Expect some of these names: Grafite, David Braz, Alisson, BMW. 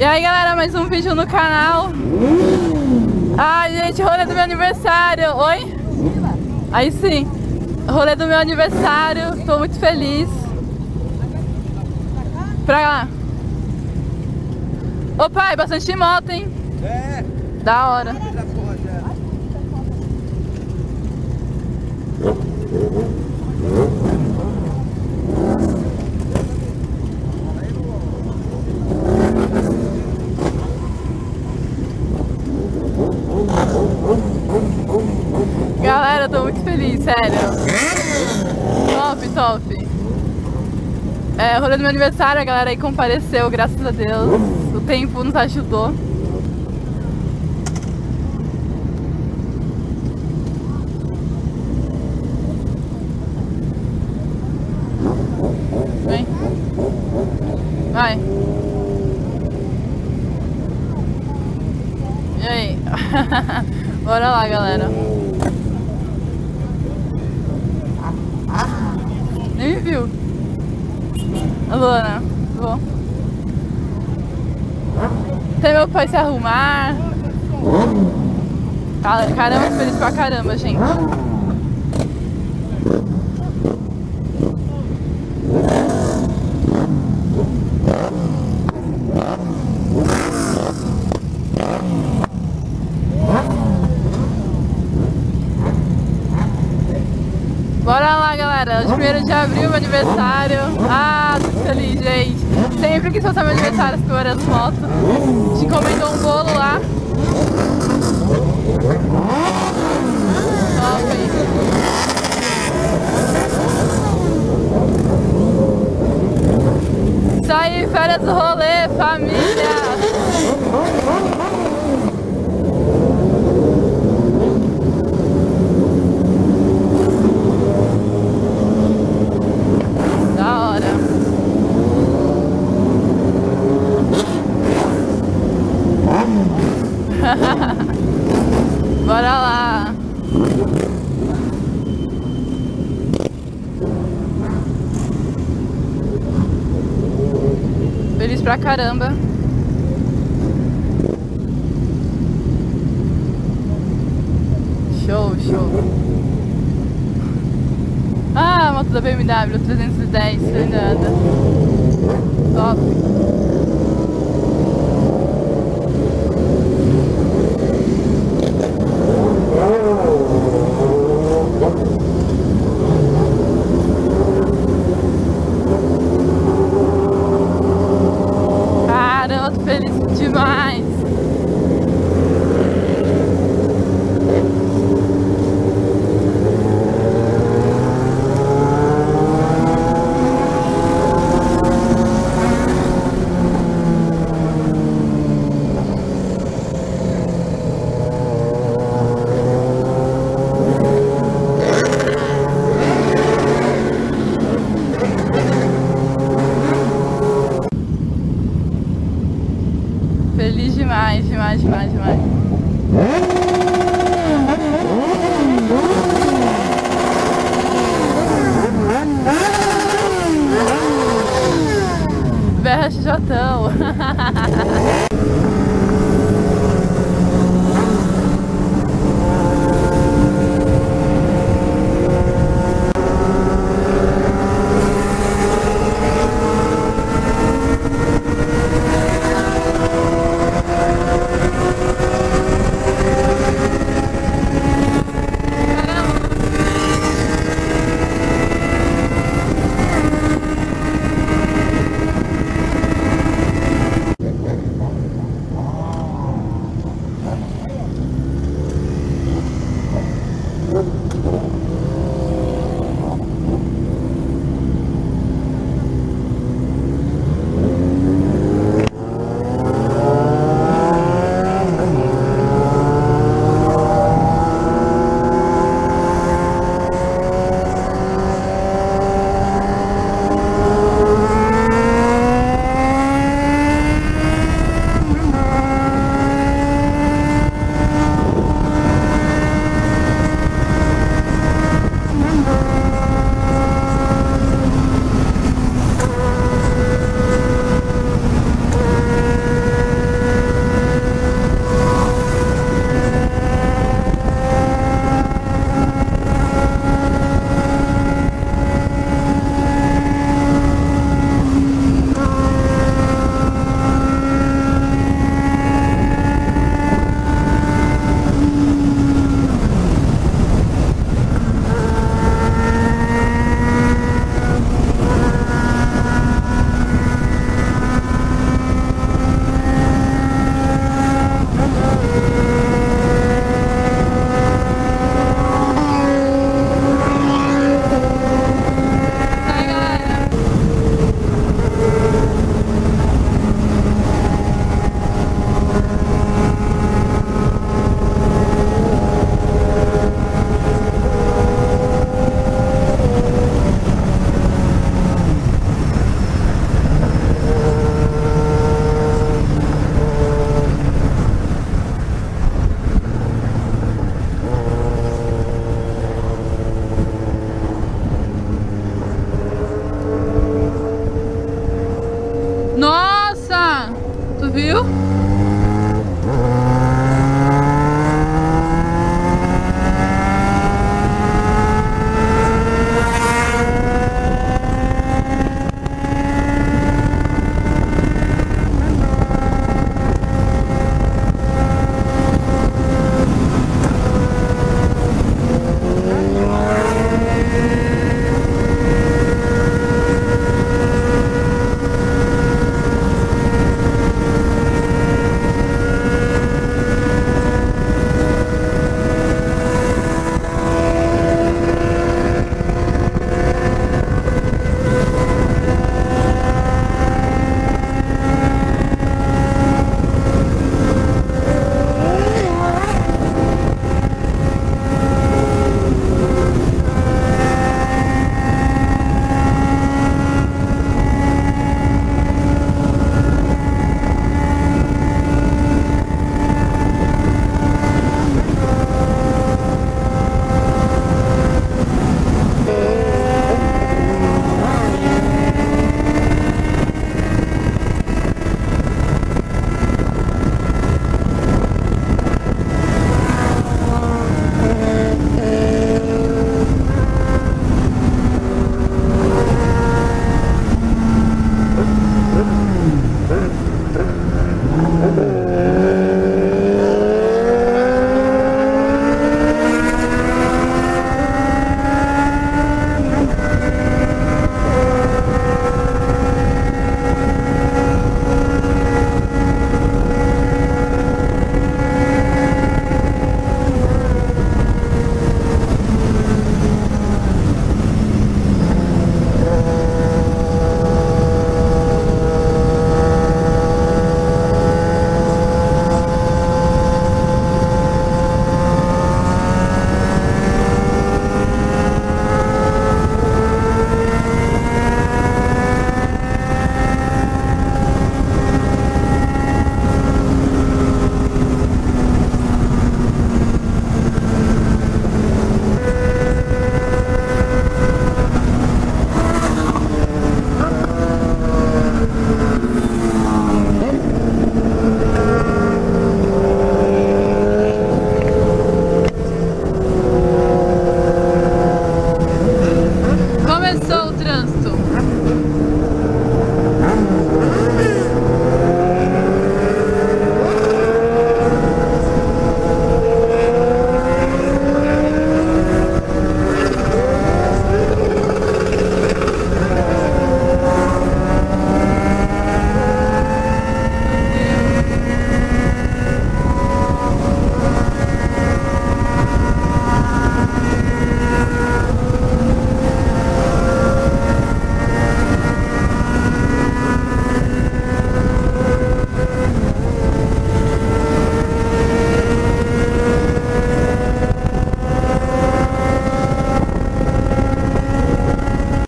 E aí galera, mais um vídeo no canal. Ai gente, rolê do meu aniversário. Oi? Aí sim, rolê do meu aniversário. Tô muito feliz. Pra lá. Ô pai, bastante moto, hein? É. Da hora. Galera, eu tô muito feliz, sério. Top, top. É, rolê do meu aniversário, a galera aí compareceu, graças a Deus. O tempo nos ajudou. Vem. Vai. E aí? Bora lá, galera. Nem me viu. Alô, né? Tudo bom? Até meu pai se arrumar. Caramba, feliz pra caramba, gente. Bora lá, galera, hoje 1º de abril, meu aniversário. Ah, tô feliz, gente. Sempre que soltar meu aniversário, as primeiras fotos. A gente encomendou um bolo lá. Top. Isso aí, férias do rolê, família. Bora lá. Feliz pra caramba. Show, show. Ah, a moto da BMW 310 cilindrada. Top. Feliz demais, demais, demais, demais. Berra Xijotão. viu?